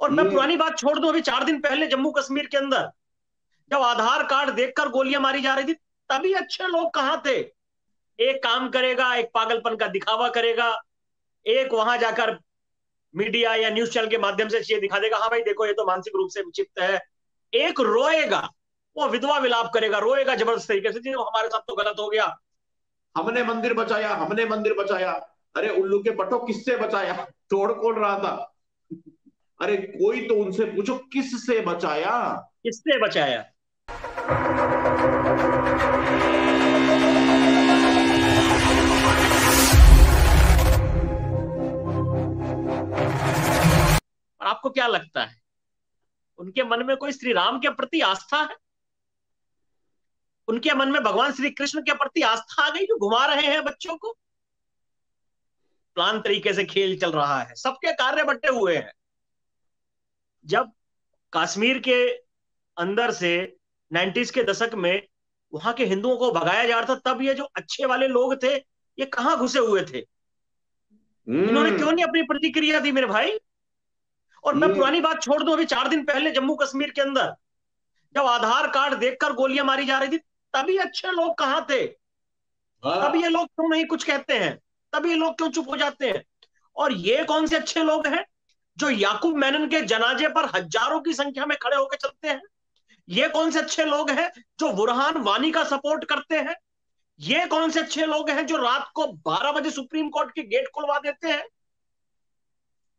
और मैं पुरानी बात छोड़ दूं, अभी 4 दिन पहले जम्मू कश्मीर के अंदर जब आधार कार्ड देखकर गोलियां मारी जा रही थी, तभी अच्छे लोग कहां थे? एक काम करेगा, एक पागलपन का दिखावा करेगा, एक वहां जाकर मीडिया या न्यूज चैनल के माध्यम से ये दिखा देगा, हाँ भाई देखो ये तो मानसिक रूप से विक्षिप्त है। एक रोएगा, वो विधवा विलाप करेगा, रोएगा जबरदस्त तरीके से, जी हमारे साथ तो गलत हो गया, हमने मंदिर बचाया, हमने मंदिर बचाया। अरे उल्लू के बटो किससे बचाया? तोड़ कौन रहा था? अरे कोई तो उनसे पूछो किससे बचाया, किससे बचाया। और आपको क्या लगता है उनके मन में कोई श्री राम के प्रति आस्था है? उनके मन में भगवान श्री कृष्ण के प्रति आस्था आ गई जो घुमा रहे हैं बच्चों को? प्लान तरीके से खेल चल रहा है, सबके कार्य बटे हुए हैं। जब कश्मीर के अंदर से 90s के दशक में वहां के हिंदुओं को भगाया जा रहा था, तब ये जो अच्छे वाले लोग थे ये कहां घुसे हुए थे? इन्होंने क्यों नहीं अपनी प्रतिक्रिया दी मेरे भाई? और मैं पुरानी बात छोड़ दूं, अभी 4 दिन पहले जम्मू कश्मीर के अंदर जब आधार कार्ड देखकर गोलियां मारी जा रही थी, तभी अच्छे लोग कहां थे? तभी ये लोग क्यों नहीं कुछ कहते हैं? तभी लोग क्यों चुप हो जाते हैं? और ये कौन से अच्छे लोग हैं जो याकूब मैनन के जनाजे पर हजारों की संख्या में खड़े होकर चलते हैं? ये कौन से अच्छे लोग हैं जो बुरहान वानी का सपोर्ट करते हैं? ये कौन से अच्छे लोग हैं जो रात को 12 बजे सुप्रीम कोर्ट के गेट खुलवा देते हैं?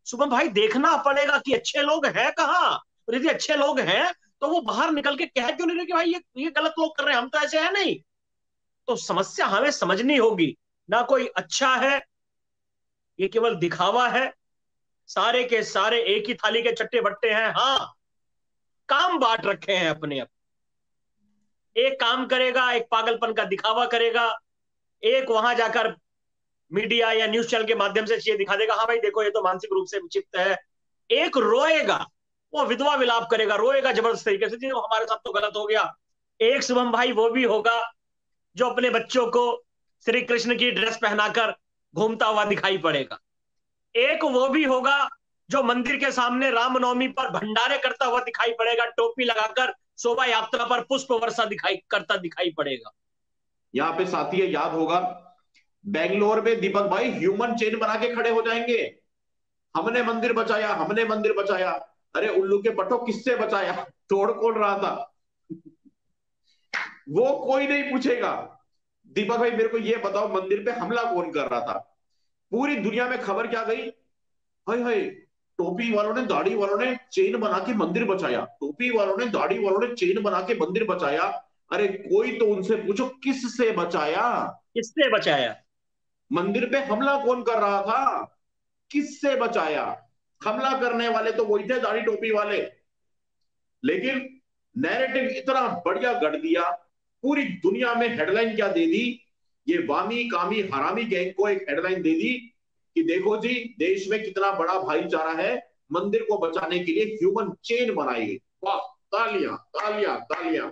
शुभम भाई देखना पड़ेगा कि अच्छे लोग हैं कहाँ, और यदि अच्छे लोग हैं तो वो बाहर निकल के कह क्यों नहीं रहे कि भाई ये गलत लोग कर रहे हैं, हम तो ऐसे है नहीं। तो समस्या हमें समझनी होगी, ना कोई अच्छा है, ये केवल दिखावा है, सारे के सारे एक ही थाली के चट्टे बट्टे हैं। हाँ, काम बांट रखे हैं अपने आप। एक काम करेगा, एक पागलपन का दिखावा करेगा, एक वहां जाकर मीडिया या न्यूज चैनल के माध्यम से ये दिखा देगा, हाँ भाई देखो ये तो मानसिक रूप से विक्षिप्त है। एक रोएगा, वो विधवा विलाप करेगा, रोएगा जबरदस्त तरीके से, जी हमारे साथ तो गलत हो गया। एक शुभम भाई वो भी होगा जो अपने बच्चों को श्री कृष्ण की ड्रेस पहनाकर घूमता हुआ दिखाई पड़ेगा। एक वो भी होगा जो मंदिर के सामने रामनवमी पर भंडारे करता हुआ दिखाई पड़ेगा, टोपी लगाकर शोभा यात्रा पर पुष्प वर्षा करता दिखाई पड़ेगा। यहाँ पे साथी याद होगा बेंगलोर में दीपक भाई ह्यूमन चेन बना के खड़े हो जाएंगे, हमने मंदिर बचाया, हमने मंदिर बचाया। अरे उल्लू के बटो किससे बचाया? तोड़ कौन रहा था? वो कोई नहीं पूछेगा। दीपक भाई मेरे को ये बताओ मंदिर पे हमला कौन कर रहा था? पूरी दुनिया में खबर क्या गई, हाय हाय टोपी वालों ने दाढ़ी वालों ने चेन बना के मंदिर बचाया, टोपी वालों ने दाढ़ी वालों ने चेन बना के मंदिर बचाया। अरे कोई तो उनसे पूछो किससे बचाया, किससे बचाया? मंदिर पे हमला कौन कर रहा था, किससे बचाया? हमला करने वाले तो वही थे दाढ़ी टोपी वाले, लेकिन नैरेटिव इतना बढ़िया गढ़ दिया। पूरी दुनिया में हेडलाइन क्या दे दी, ये वामी कामी हरामी गैंग को एक हेडलाइन दे दी कि देखो जी देश में कितना बड़ा भाईचारा है, मंदिर को बचाने के लिए ह्यूमन चेन बनाई। वाह, तालियां तालियां तालियां।